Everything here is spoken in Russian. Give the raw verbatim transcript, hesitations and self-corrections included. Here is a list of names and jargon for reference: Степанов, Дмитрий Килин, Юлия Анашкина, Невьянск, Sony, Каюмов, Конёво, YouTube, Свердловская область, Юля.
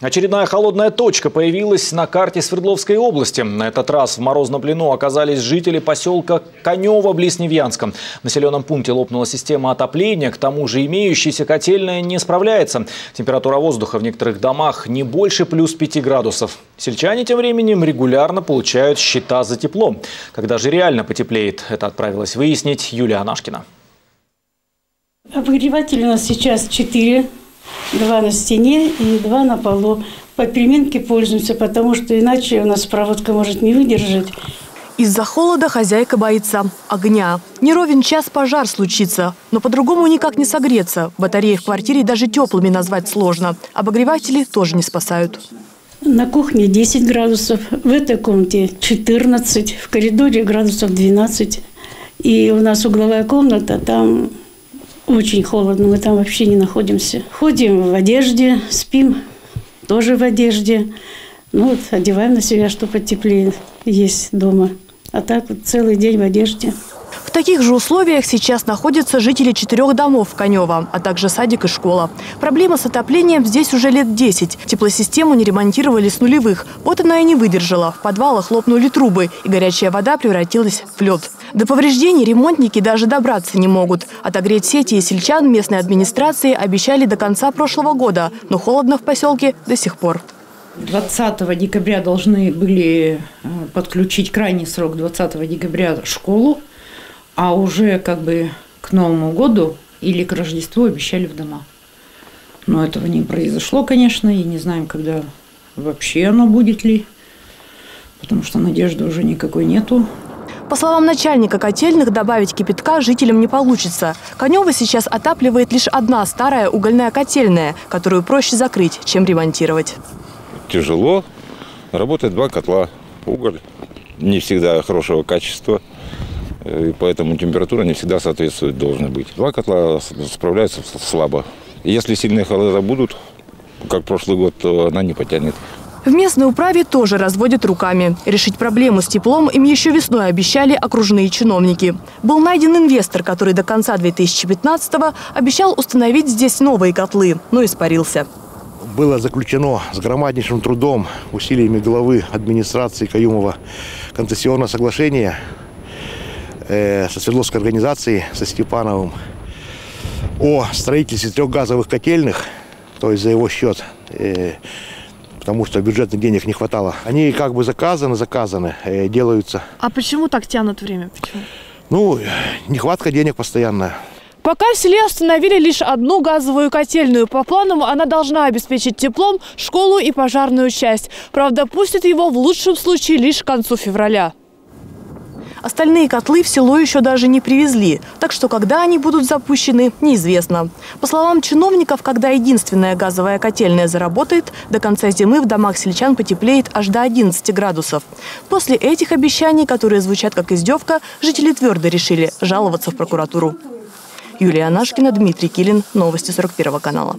Очередная холодная точка появилась на карте Свердловской области. На этот раз в морозном плену оказались жители поселка Конёво близ Невьянска. В населенном пункте лопнула система отопления, к тому же имеющаяся котельная не справляется. Температура воздуха в некоторых домах не больше плюс пяти градусов. Сельчане тем временем регулярно получают счета за тепло. Когда же реально потеплеет, это отправилась выяснить Юлия Анашкина. Обогреватель у нас сейчас четыре. Два на стене и два на полу. По переменке пользуемся, потому что иначе у нас проводка может не выдержать. Из-за холода хозяйка боится огня. Не ровен час пожар случится, но по-другому никак не согреться. Батареи в квартире даже теплыми назвать сложно. Обогреватели тоже не спасают. На кухне десять градусов, в этой комнате четырнадцать, в коридоре градусов двенадцать. И у нас угловая комната, там... Очень холодно, мы там вообще не находимся. Ходим в одежде, спим тоже в одежде. Ну вот, одеваем на себя, что потеплее есть дома. А так вот целый день в одежде. В таких же условиях сейчас находятся жители четырех домов в Конёво, а также садик и школа. Проблема с отоплением здесь уже лет десять. Теплосистему не ремонтировали с нулевых. Вот она и не выдержала. В подвалах лопнули трубы, и горячая вода превратилась в лед. До повреждений ремонтники даже добраться не могут. Отогреть сети и сельчан местной администрации обещали до конца прошлого года, но холодно в поселке до сих пор. двадцатого декабря должны были подключить крайний срок двадцатого декабря школу. А уже как бы к Новому году или к Рождеству обещали в дома. Но этого не произошло, конечно, и не знаем, когда вообще оно будет ли, потому что надежды уже никакой нету. По словам начальника котельных, добавить кипятка жителям не получится. Конёво сейчас отапливает лишь одна старая угольная котельная, которую проще закрыть, чем ремонтировать. Тяжело. Работает два котла. Уголь не всегда хорошего качества. И поэтому температура не всегда соответствует должной быть. Два котла справляются слабо. Если сильные холода будут, как прошлый год, то она не потянет. В местной управе тоже разводят руками. Решить проблему с теплом им еще весной обещали окружные чиновники. Был найден инвестор, который до конца две тысячи пятнадцатого обещал установить здесь новые котлы, но испарился. Было заключено с громаднейшим трудом, усилиями главы администрации Каюмова, концессионное соглашение со Свердловской организацией, со Степановым, о строительстве трех газовых котельных, то есть за его счет, потому что бюджетных денег не хватало. Они как бы заказаны, заказаны, делаются. А почему так тянут время? Почему? Ну, нехватка денег постоянная. Пока в селе остановили лишь одну газовую котельную. По планам она должна обеспечить теплом школу и пожарную часть. Правда, пустят его в лучшем случае лишь к концу февраля. Остальные котлы в село еще даже не привезли, так что когда они будут запущены, неизвестно. По словам чиновников, когда единственная газовая котельная заработает, до конца зимы в домах сельчан потеплеет аж до одиннадцати градусов. После этих обещаний, которые звучат как издевка, жители твердо решили жаловаться в прокуратуру. Юлия Анашкина, Дмитрий Килин, новости сорок первого канала.